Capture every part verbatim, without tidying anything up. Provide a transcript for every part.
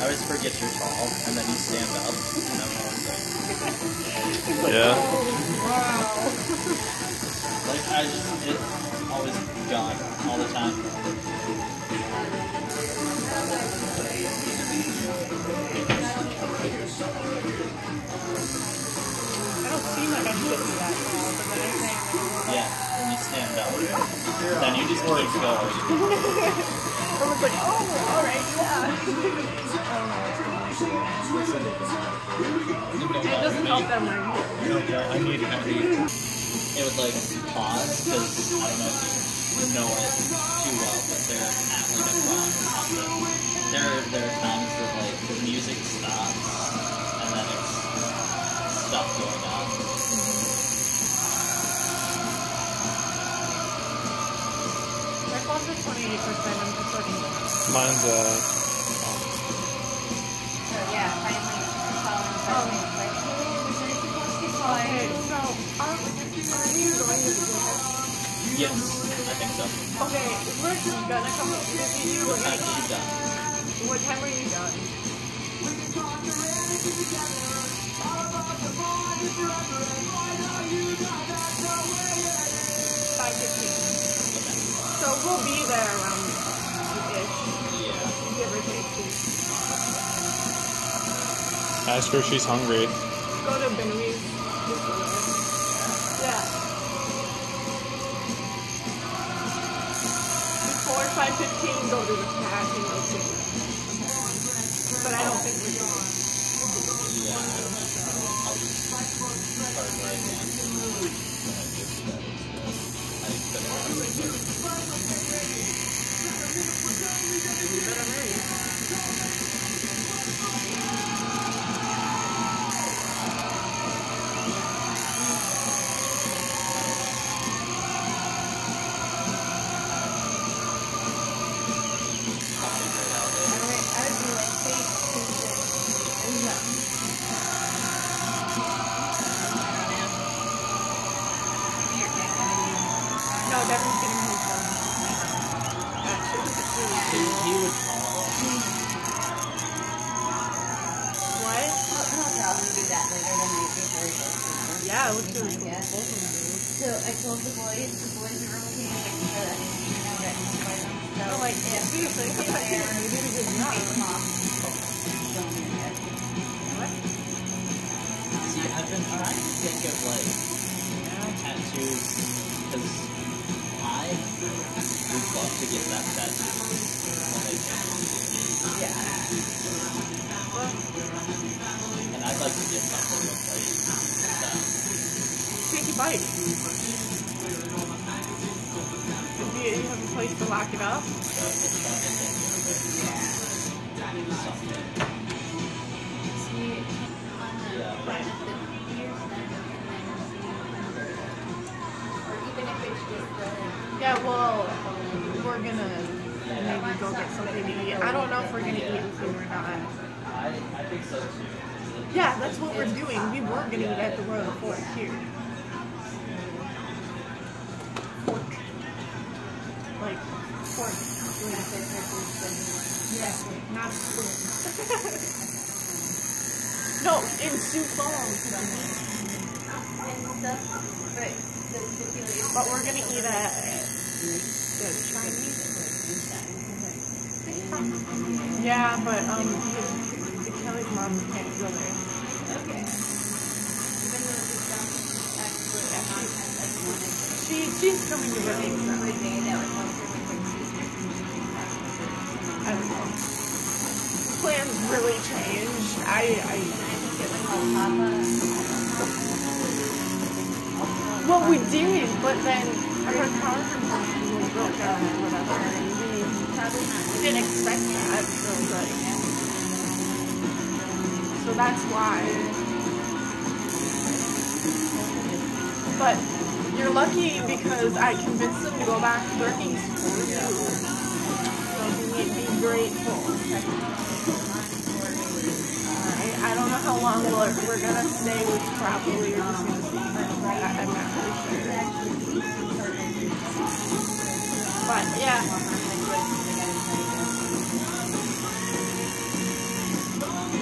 I always forget you're tall, and then you stand up, and I'm always like... Yeah. Wow. Like, I just, it's always gone, all the time. I don't seem like I should be that tall, but then I think... Yeah, when you stand up, yeah. Then you just keep going. I was like, oh, all right, yeah. It doesn't help them right now. I need to It would like pause because I don't know if you know it too well, but they're at like a pause or something. There are, there are times that like the music stops and then it's stuff going on. My pause is twenty-eight percent. Mine's uh. So yeah, finally following something. Like, hey, so are we just going to do? Yes, I think so. Okay, we're just gonna come up here to you. What time are you done? What time are you done? Five fifteen. So we'll be there around. Ask her if she's hungry. Go to Benoist. Yeah. Before five fifteen, go to the cash and go see. But I don't think we're going. Yeah, I don't know. I'll just start right now. I better hurry. Yeah.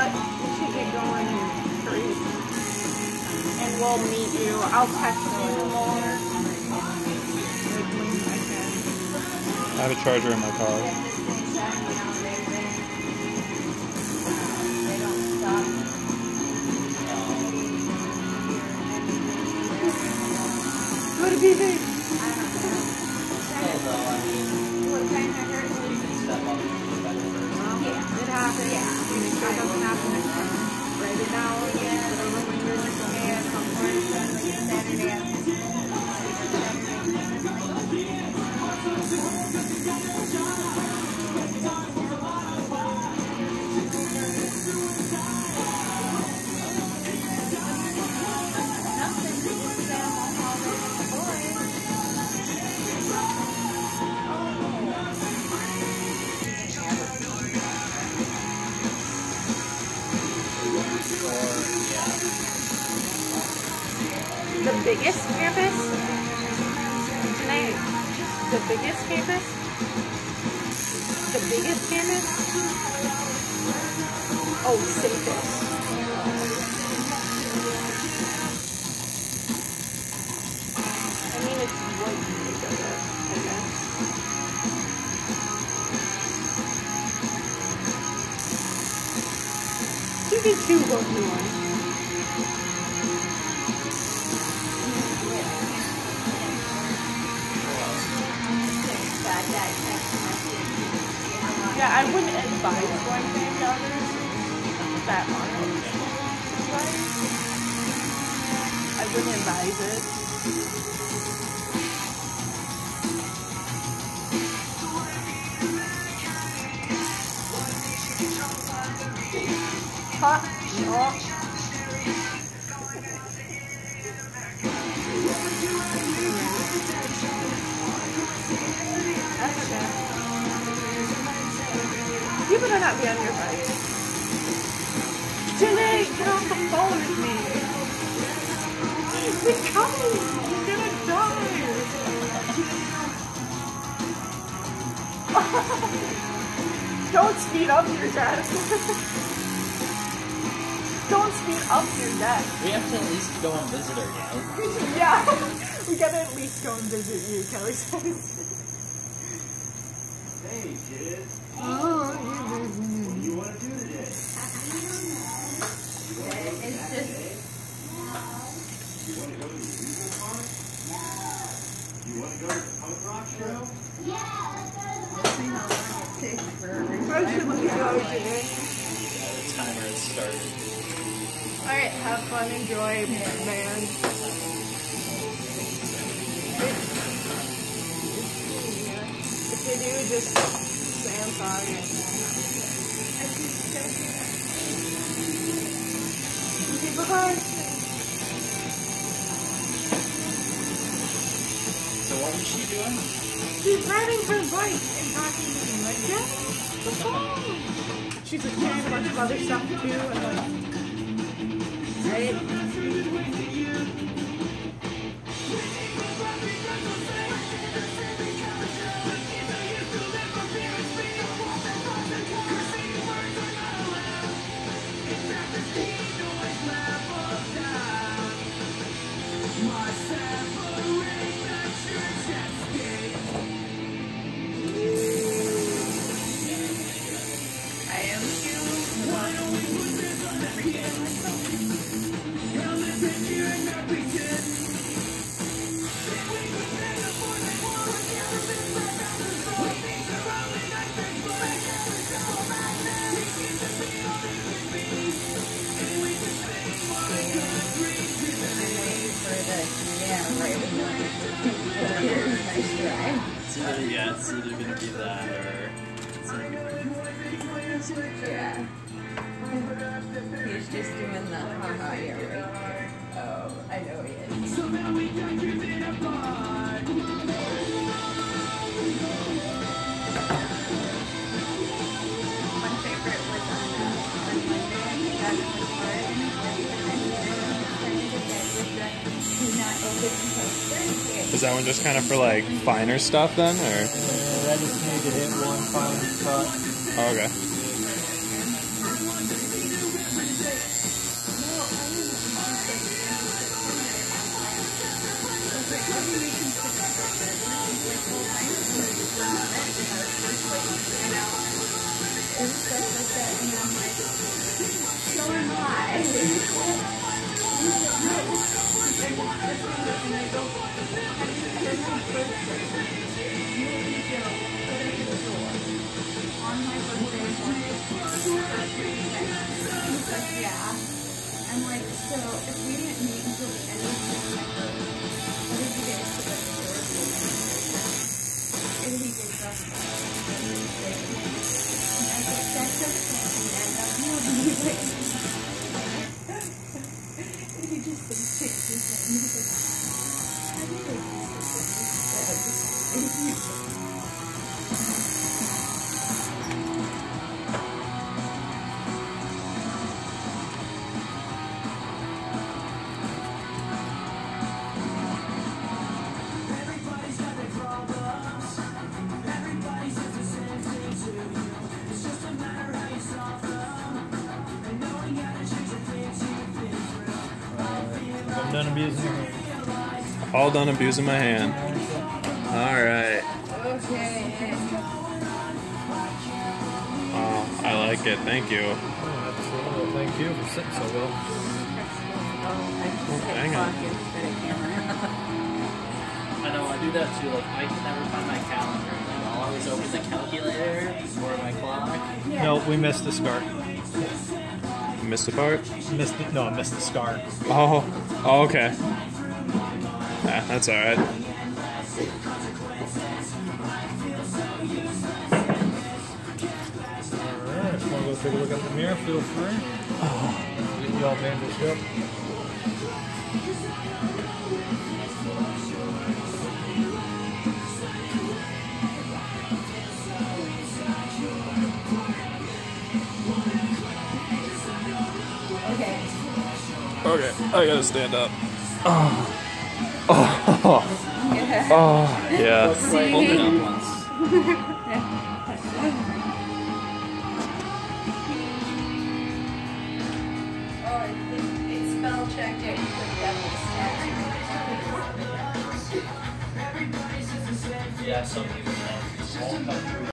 but we should get going in three. And we'll meet you. I'll text you more. I have a charger in my car. What do you think? I don't know. Although, I mean, what kind of hurt? You can step up and do better first. Well, yeah. It happens. Yeah. You make sure it doesn't happen next time. Write it down again. Whatever when you're looking at some part of Sunday and Saturday The biggest campus? Tonight, the biggest campus? The biggest campus? Oh, safest. I mean, it's one bigger, I guess. Maybe two will be one. Yeah, I wouldn't advise going to the others that much. I wouldn't advise it. Hot, hot. You better not be on your bike. Janae, get off the phone with me. We're coming. He's gonna die. Don't speed up your dad. Don't speed up your neck. We have to at least go and visit her now. Yeah, we gotta at least go and visit you, Kelly says. Hey, kid. Oh, you're busy. What do you want to do today? I don't know. You want to go to that day? You want to go to the music park? Yeah. You want to go to the punk rock show? Yeah, let's go to the punk rock show. I should look at you today. The timer has started. Alright, have fun, enjoy, man. If you do, just say I'm sorry. Okay, bye-bye. So what is she doing? She's riding her bike and talking to me like, yeah, the phone. She's like carrying a bunch of other stuff too, and like, right? Yeah, it's either gonna be that or it's like, yeah. He's just doing the haha, yeah, right here. Oh, I know he is. So now we got you in a pod. My favorite was on uh, on Monday, I think that was hard. Is that one just kind of for like finer stuff then, or? Yeah, I just need to hit one final cut. Oh, okay. this way, you know, and stuff like that, and I'm like, so am I. And I go, I think there's my birthday, maybe go, but I go on my birthday, and he's like, yeah. I'm like, so if we didn't meet until the end of September, what did you get to the And he did just like, and he did. And I said, that's okay, and I will be like, and he just took pictures and he was like, I did it. And he done abusing. All done abusing my hand. Alright. Okay. Oh, I like it. Thank you. Oh, absolutely. Thank you for sitting so well. Oh, hang on. I know, I do that too. Like, I can never find my calendar. Like, I'll always open the calculator or my clock. No, we missed the scarf. Missed the part? Missed the, no, I missed the scar. Oh, oh okay. Yeah, that's alright. Alright, if you want to go take a look at the mirror, feel free. Oh. Y'all made this up. Okay, I gotta stand up. Oh, oh, oh, yeah. Oh, yeah. See? Open up once. Oh, it's spell checked out. Yeah, some people know.